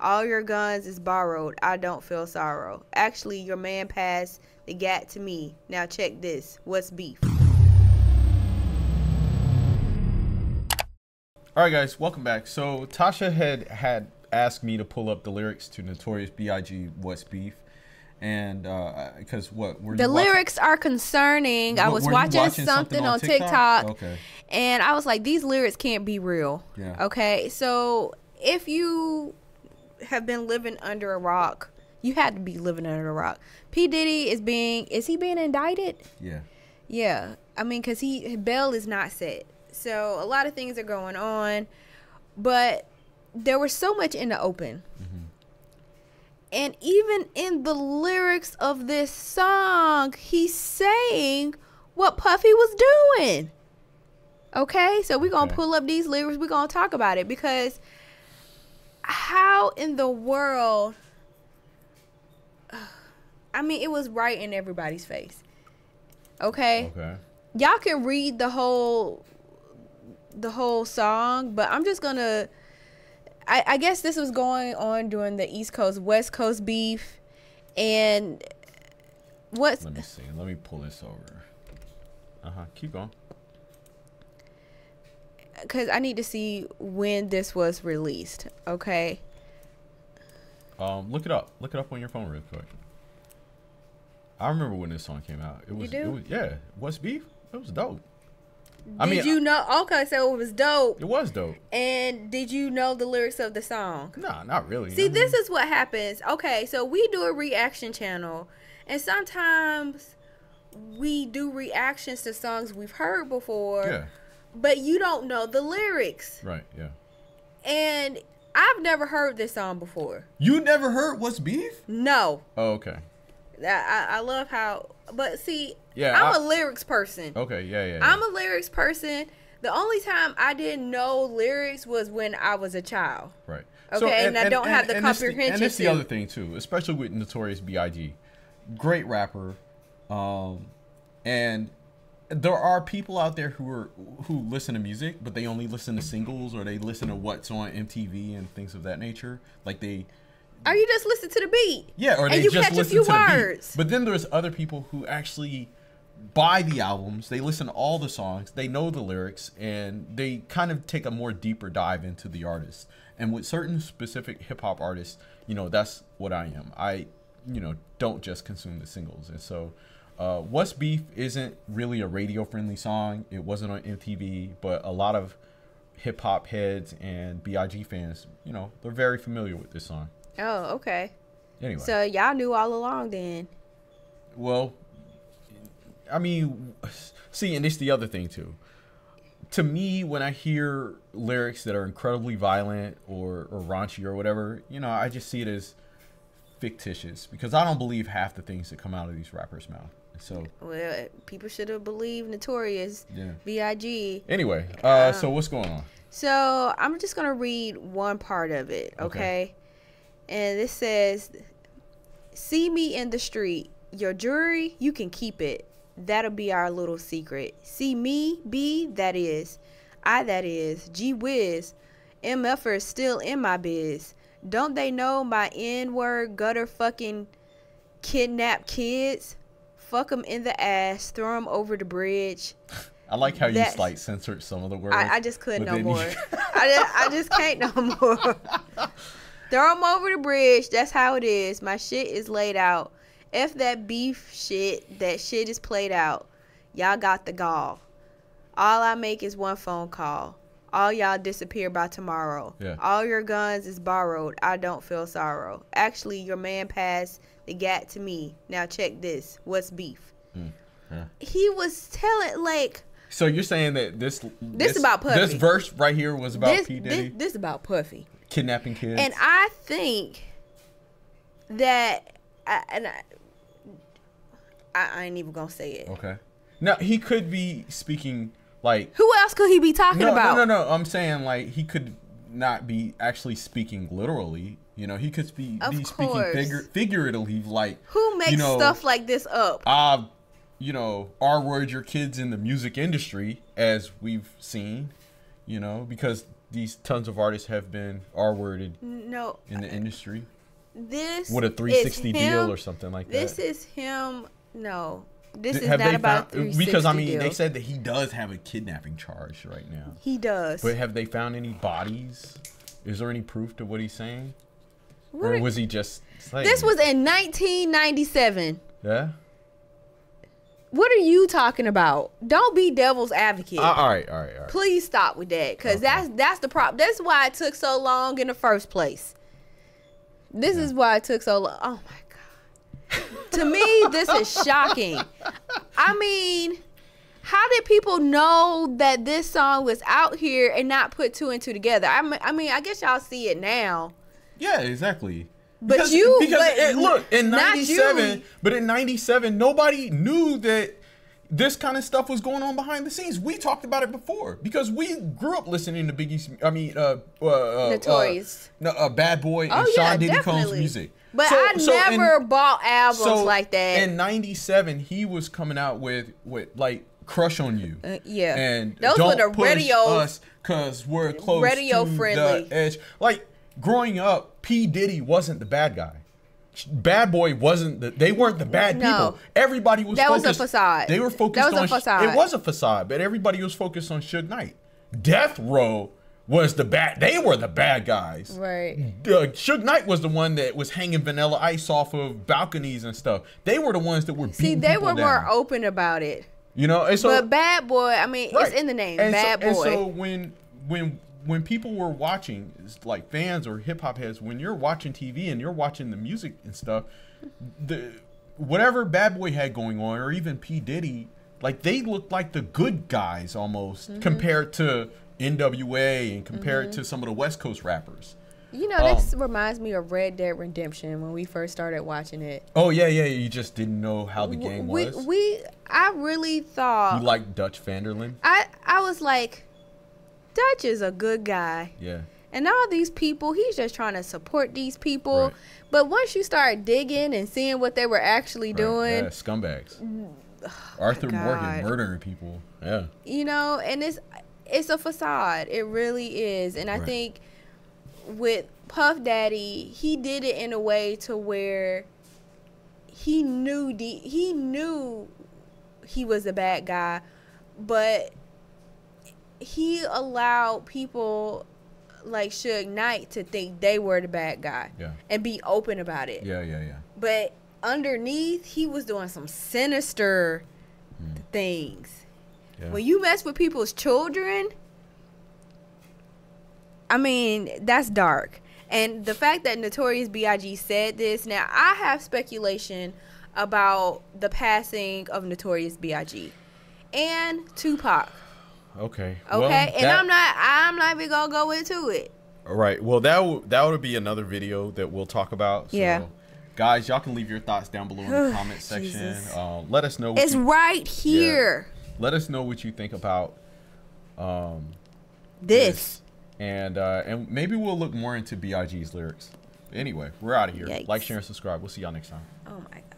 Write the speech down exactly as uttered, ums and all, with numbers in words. All your guns is borrowed. I don't feel sorrow. Actually, your man passed the gat to me. Now check this. What's beef? All right, guys, welcome back. So Tasha had had asked me to pull up the lyrics to Notorious B I G What's Beef, and because uh, what were the you lyrics watching? Are concerning. What, I was watching, watching something, something on TikTok, TikTok okay. and I was like, these lyrics can't be real. Yeah. Okay, so if you have been living under a rock, you had to be living under a rock. P. Diddy is being is he being indicted? Yeah. Yeah, I mean, because he bail is not set. So a lot of things are going on, but there was so much in the open. Mm-hmm. And even in the lyrics of this song, he's saying what Puffy was doing. Okay, so we're going to pull up these lyrics. We're going to talk about it, because how in the world, I mean, it was right in everybody's face. Okay? Okay. Y'all can read the whole... the whole song, but I'm just gonna I, I guess this was going on during the East Coast West Coast beef. And what's let me see let me pull this over uh-huh keep going, because I need to see when this was released. Okay, um look it up look it up on your phone real quick. I remember when this song came out. It was, you do? It was yeah What's Beef, it was dope. I did mean, you know? Okay, so it was dope. It was dope. And did you know the lyrics of the song? No, nah, not really. See, I mean, this is what happens. Okay, so we do a reaction channel, and sometimes we do reactions to songs we've heard before, yeah. but you don't know the lyrics. Right, yeah. And I've never heard this song before. You never heard What's Beef? No. Oh, okay. I, I love how... But see, yeah, I'm I, a lyrics person. Okay, yeah, yeah, yeah. I'm a lyrics person. The only time I didn't know lyrics was when I was a child. Right. Okay, so, and, and I don't and, have the and comprehension. And that's the other thing, too, especially with Notorious B I G Great rapper. Um, and there are people out there who are who listen to music, but they only listen to singles, or they listen to what's on M T V and things of that nature. Like they... Or you just listen to the beat. Yeah, or they just listen to the words. But then there's other people who actually buy the albums. They listen to all the songs. They know the lyrics. And they kind of take a more deeper dive into the artist. And with certain specific hip-hop artists, you know, that's what I am. I, you know, don't just consume the singles. And so uh, What's Beef isn't really a radio-friendly song. It wasn't on M T V. But a lot of hip-hop heads and B I G fans, you know, they're very familiar with this song. Oh, okay. Anyway. So y'all knew all along then. Well, I mean, see, and it's the other thing too. To me, when I hear lyrics that are incredibly violent or, or raunchy or whatever, you know, I just see it as fictitious, because I don't believe half the things that come out of these rappers' mouths. So well, people should have believed Notorious yeah. B I G Anyway, uh, um, so what's going on? So I'm just gonna read one part of it, okay? okay. And it says, see me in the street. Your jewelry, you can keep it. That'll be our little secret. See me, B, that is. I, that is. Gee whiz. M F'ers still in my biz. Don't they know my N word gutter fucking kidnap kids? Fuck them in the ass. Throw them over the bridge. I like how That's, you like censored some of the words. I, I just couldn't no more. I, just, I just can't no more. Throw them over the bridge. That's how it is. My shit is laid out. F that beef shit. That shit is played out. Y'all got the gall. All I make is one phone call. All y'all disappear by tomorrow. Yeah. All your guns is borrowed. I don't feel sorrow. Actually, your man passed the gat to me. Now check this. What's beef? Mm, yeah. He was telling, like... So you're saying that this... This, this about Puffy. This verse right here was about this, P. Diddy? This, this about Puffy. Kidnapping kids. And I think that I, and I, I ain't even gonna say it. Okay. Now he could be speaking like. Who else could he be talking no, about? No, no, no. I'm saying like he could not be actually speaking literally. You know, he could be, be speaking figure, figuratively, like. Who makes you know, stuff like this up? Uh, you know, R word your kids in the music industry, as we've seen. You know, because these tons of artists have been R-worded no, in the industry. This What, a three sixty deal or something like that? This is him. No. This is not about three sixty deal. Because, I mean, they said that he does have a kidnapping charge right now. He does. But have they found any bodies? Is there any proof to what he's saying? What? Or was he just saying? This was in nineteen ninety-seven. Yeah? What are you talking about? Don't be devil's advocate. Uh, all right, all right, all right. Please stop with that, because okay. that's that's the problem. That's why it took so long in the first place. This yeah. is why it took so long. Oh, my God. To me, this is shocking. I mean, how did people know that this song was out here and not put two and two together? I mean, I guess y'all see it now. Yeah, exactly. Because, but you, because but it, look, in ninety-seven, but in ninety-seven, nobody knew that this kind of stuff was going on behind the scenes. We talked about it before because we grew up listening to Biggie's, I mean, uh, uh, Notorious, uh, uh, Bad Boy, oh, and yeah, Sean Diddy definitely. Combs' music. But so, I so never in, bought albums so like that. In ninety-seven, he was coming out with with like Crush on You, uh, yeah, and those Don't were the Push radio, Us because we're close radio to friendly. The edge, like. Growing up, P. Diddy wasn't the bad guy. Bad Boy wasn't the. They weren't the bad no. people. Everybody was. That focused, was a facade. They were focused that was on. A facade. It was a facade, but everybody was focused on Suge Knight. Death Row was the bad. They were the bad guys. Right. Uh, Suge Knight was the one that was hanging Vanilla Ice off of balconies and stuff. They were the ones that were. See, they were down. More open about it. You know, and so, but Bad Boy. I mean, right. it's in the name, and Bad so, Boy. And so when when. When people were watching, like fans or hip hop heads, when you're watching T V and you're watching the music and stuff, the whatever Bad Boy had going on, or even P. Diddy, like they looked like the good guys almost, mm-hmm. compared to N W A and compared mm-hmm. to some of the West Coast rappers. You know, um, this reminds me of Red Dead Redemption when we first started watching it. Oh yeah, yeah, you just didn't know how the game we, was. We, I really thought you liked Dutch Vanderland. I, I was like. Dutch is a good guy. Yeah. And all these people, he's just trying to support these people. Right. But once you start digging and seeing what they were actually right. doing. Yeah, scumbags. Oh, Arthur Morgan murdering people. Yeah. You know, and it's it's a facade. It really is. And right. I think with Puff Daddy, he did it in a way to where he knew the, he knew he was a bad guy, but he allowed people like Suge Knight to think they were the bad guy, yeah. and be open about it. Yeah, yeah, yeah. But underneath, he was doing some sinister mm. things. Yeah. When you mess with people's children, I mean, that's dark. And the fact that Notorious B I G said this, now I have speculation about the passing of Notorious B I G and Tupac. Okay. Okay, well, and that, I'm not. I'm not even gonna go into it. All right. Well, that that would be another video that we'll talk about. So, yeah. Guys, y'all can leave your thoughts down below in the comment section. Uh, let us know. What it's you, right here. Yeah, let us know what you think about um, this, this. and uh, and maybe we'll look more into B I G's lyrics. Anyway, we're out of here. Yikes. Like, share, and subscribe. We'll see y'all next time. Oh my God.